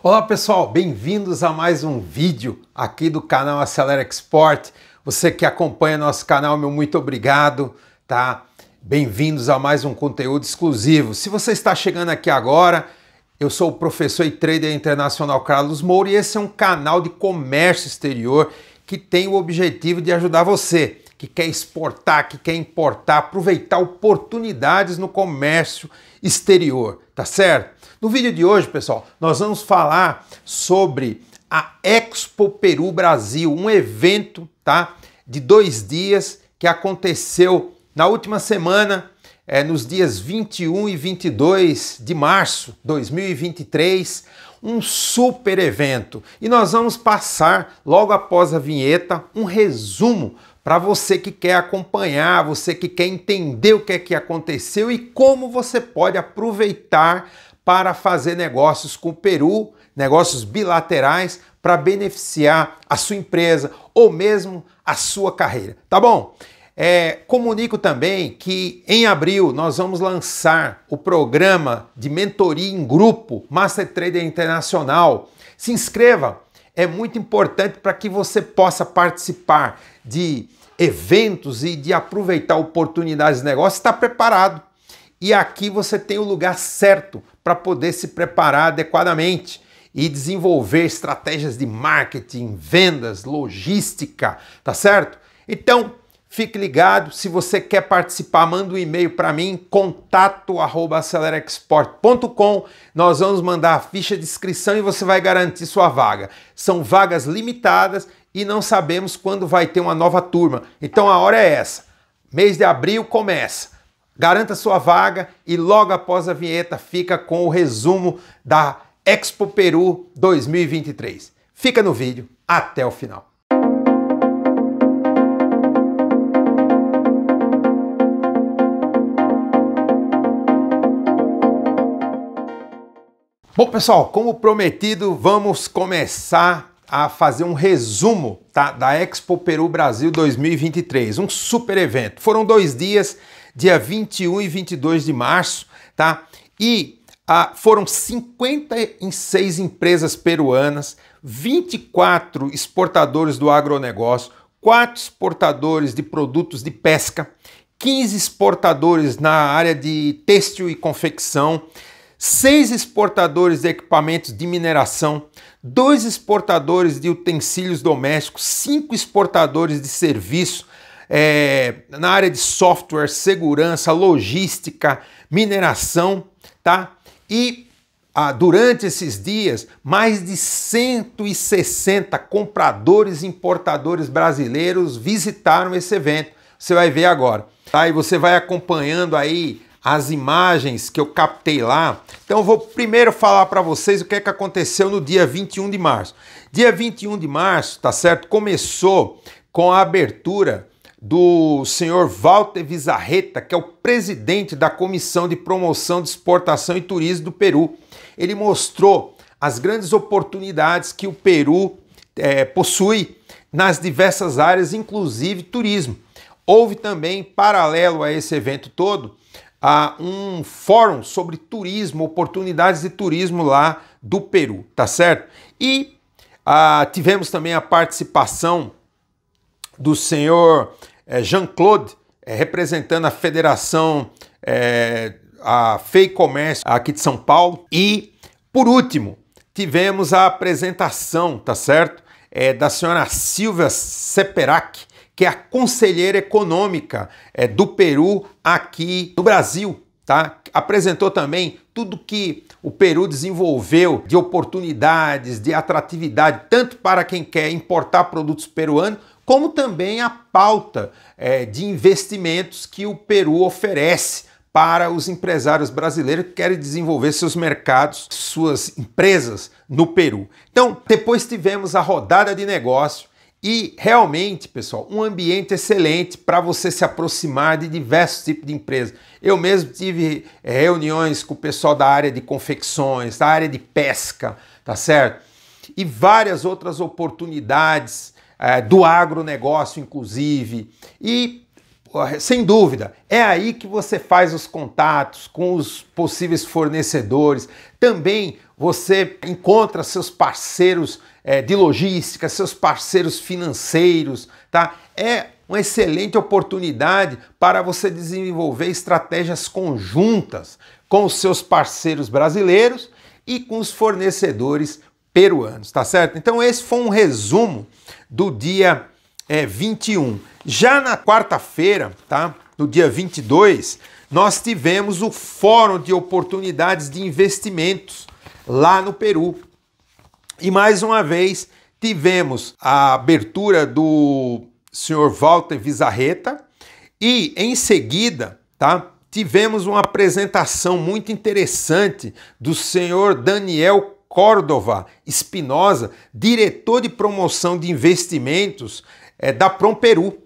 Olá pessoal, bem-vindos a mais um vídeo aqui do canal Acelera Export. Você que acompanha nosso canal, meu muito obrigado, tá? Bem-vindos a mais um conteúdo exclusivo. Se você está chegando aqui agora, eu sou o professor e trader internacional Carlos Moura e esse é um canal de comércio exterior que tem o objetivo de ajudar você que quer exportar, que quer importar, aproveitar oportunidades no comércio exterior, tá certo? No vídeo de hoje, pessoal, nós vamos falar sobre a Expo Peru Brasil, um evento, tá, de 2 dias que aconteceu na última semana, nos dias 21 e 22 de março de 2023, um super evento. E nós vamos passar, logo após a vinheta, um resumo para você que quer acompanhar, você que quer entender o que é que aconteceu e como você pode aproveitar para fazer negócios com o Peru, negócios bilaterais, para beneficiar a sua empresa ou mesmo a sua carreira, tá bom? Comunico também que em abril nós vamos lançar o programa de mentoria em grupo Master Trader Internacional. Se inscreva, é muito importante para que você possa participar de eventos e de aproveitar oportunidades de negócio, está preparado. E aqui você tem o lugar certo para poder se preparar adequadamente e desenvolver estratégias de marketing, vendas, logística, tá certo? Então, fique ligado, se você quer participar, manda um e-mail para mim, contato@aceleraexport.com. Nós vamos mandar a ficha de inscrição e você vai garantir sua vaga. São vagas limitadas e não sabemos quando vai ter uma nova turma. Então a hora é essa. Mês de abril começa. Garanta sua vaga e logo após a vinheta fica com o resumo da Expo Peru 2023. Fica no vídeo até o final. Bom, pessoal, como prometido, vamos começar a fazer um resumo, tá, da Expo Peru Brasil 2023, um super evento. Foram 2 dias, dia 21 e 22 de março, tá? E foram 56 empresas peruanas, 24 exportadores do agronegócio, 4 exportadores de produtos de pesca, 15 exportadores na área de têxtil e confecção, 6 exportadores de equipamentos de mineração, 2 exportadores de utensílios domésticos, 5 exportadores de serviço na área de software, segurança, logística, mineração, tá? E durante esses dias, mais de 160 compradores e importadores brasileiros visitaram esse evento. Você vai ver agora, tá? E você vai acompanhando aí as imagens que eu captei lá. Então eu vou primeiro falar para vocês o que é que aconteceu no dia 21 de março. Dia 21 de março, tá certo? Começou com a abertura do senhor Walter Vizarreta, que é o presidente da Comissão de Promoção de Exportação e Turismo do Peru. Ele mostrou as grandes oportunidades que o Peru possui nas diversas áreas, inclusive turismo. Houve também, paralelo a esse evento todo, um fórum sobre turismo, oportunidades de turismo lá do Peru, tá certo? E tivemos também a participação do senhor Jean-Claude, representando a Federação, a Fei Comércio aqui de São Paulo. E, por último, tivemos a apresentação, tá certo? Da senhora Silvia Seperac, que é a conselheira econômica do Peru aqui no Brasil, tá? Apresentou também tudo que o Peru desenvolveu de oportunidades, de atratividade, tanto para quem quer importar produtos peruanos, como também a pauta de investimentos que o Peru oferece para os empresários brasileiros que querem desenvolver seus mercados, suas empresas no Peru. Então, depois tivemos a rodada de negócio. E realmente, pessoal, um ambiente excelente para você se aproximar de diversos tipos de empresas. Eu mesmo tive reuniões com o pessoal da área de confecções, da área de pesca, tá certo? E várias outras oportunidades do agronegócio, inclusive. E sem dúvida, é aí que você faz os contatos com os possíveis fornecedores. Também você encontra seus parceiros de logística, seus parceiros financeiros, tá? É uma excelente oportunidade para você desenvolver estratégias conjuntas com os seus parceiros brasileiros e com os fornecedores peruanos, tá certo? Então esse foi um resumo do dia 21. Já na quarta-feira, tá? No dia 22, nós tivemos o Fórum de Oportunidades de Investimentos lá no Peru. E mais uma vez tivemos a abertura do senhor Walter Vizarreta e em seguida, tá? Tivemos uma apresentação muito interessante do senhor Daniel Córdova Espinosa, diretor de promoção de investimentos da Promperu.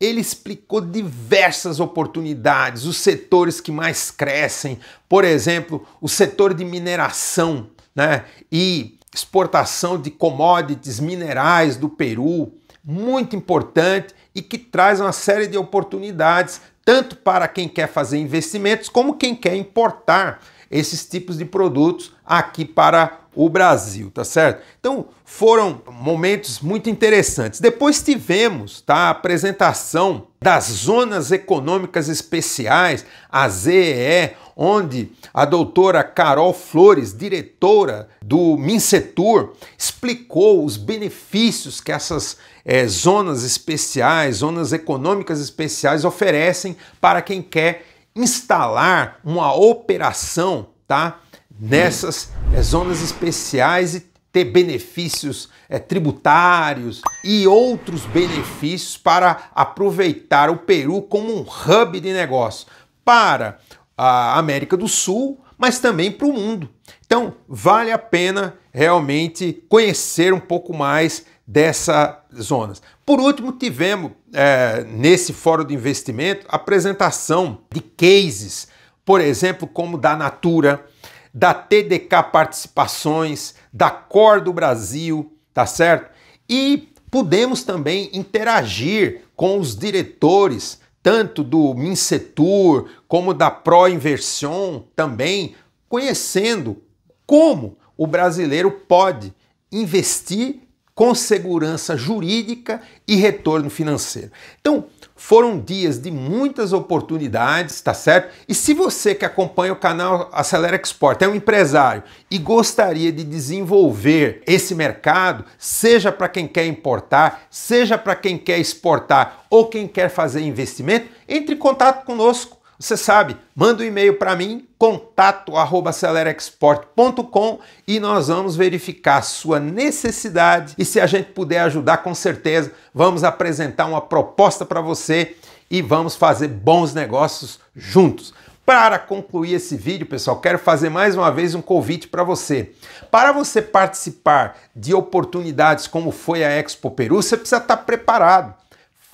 Ele explicou diversas oportunidades, os setores que mais crescem, por exemplo, o setor de mineração, né, e exportação de commodities minerais do Peru, muito importante e que traz uma série de oportunidades, tanto para quem quer fazer investimentos, como quem quer importar esses tipos de produtos aqui para o Brasil, tá certo? Então foram momentos muito interessantes. Depois tivemos, tá, a apresentação das Zonas Econômicas Especiais, a ZEE, onde a doutora Carol Flores, diretora do Mincetur, explicou os benefícios que essas zonas especiais, zonas econômicas especiais oferecem para quem quer instalar uma operação, tá, nessas zonas especiais e ter benefícios tributários e outros benefícios para aproveitar o Peru como um hub de negócio para a América do Sul, mas também para o mundo. Então vale a pena realmente conhecer um pouco mais dessas zonas. Por último, tivemos nesse fórum de investimento apresentação de cases, por exemplo, como da Natura, da TDK Participações, da Cor do Brasil, tá certo? E pudemos também interagir com os diretores, tanto do Mincetur como da Pro Inversion, também conhecendo como o brasileiro pode investir com segurança jurídica e retorno financeiro. Então, foram dias de muitas oportunidades, tá certo? E se você que acompanha o canal Acelera Export é um empresário e gostaria de desenvolver esse mercado, seja para quem quer importar, seja para quem quer exportar ou quem quer fazer investimento, entre em contato conosco. Você sabe, manda um e-mail para mim, contato@aceleraexport.com, e nós vamos verificar a sua necessidade e se a gente puder ajudar, com certeza, vamos apresentar uma proposta para você e vamos fazer bons negócios juntos. Para concluir esse vídeo, pessoal, quero fazer mais uma vez um convite para você. Para você participar de oportunidades como foi a Expo Peru, você precisa estar preparado.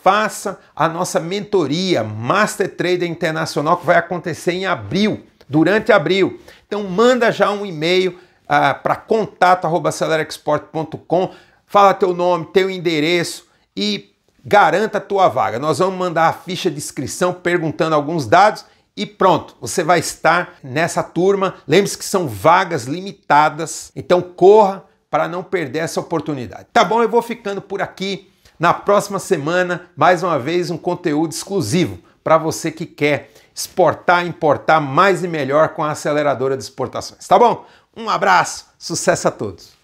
Faça a nossa mentoria Master Trader Internacional, que vai acontecer em abril, durante abril. Então manda já um e-mail para contato@aceleraexport.com, fala teu nome, teu endereço e garanta a tua vaga. Nós vamos mandar a ficha de inscrição perguntando alguns dados e pronto, você vai estar nessa turma. Lembre-se que são vagas limitadas, então corra para não perder essa oportunidade. Tá bom, eu vou ficando por aqui. Na próxima semana, mais uma vez, um conteúdo exclusivo para você que quer exportar, importar mais e melhor com a aceleradora de exportações. Tá bom? Um abraço, sucesso a todos!